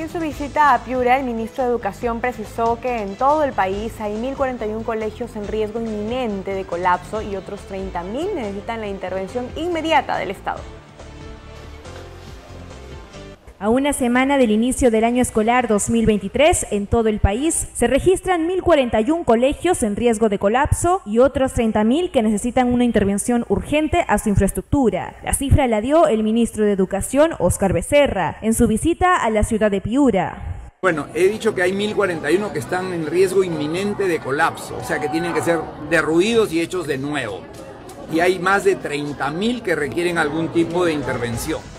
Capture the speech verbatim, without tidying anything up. En su visita a Piura, el ministro de Educación precisó que en todo el país hay mil cuarenta y uno colegios en riesgo inminente de colapso y otros treinta mil necesitan la intervención inmediata del Estado. A una semana del inicio del año escolar dos mil veintitrés, en todo el país se registran mil cuarenta y uno colegios en riesgo de colapso y otros treinta mil que necesitan una intervención urgente a su infraestructura. La cifra la dio el ministro de Educación, Óscar Becerra, en su visita a la ciudad de Piura. Bueno, he dicho que hay mil cuarenta y uno que están en riesgo inminente de colapso, o sea que tienen que ser derruidos y hechos de nuevo. Y hay más de treinta mil que requieren algún tipo de intervención.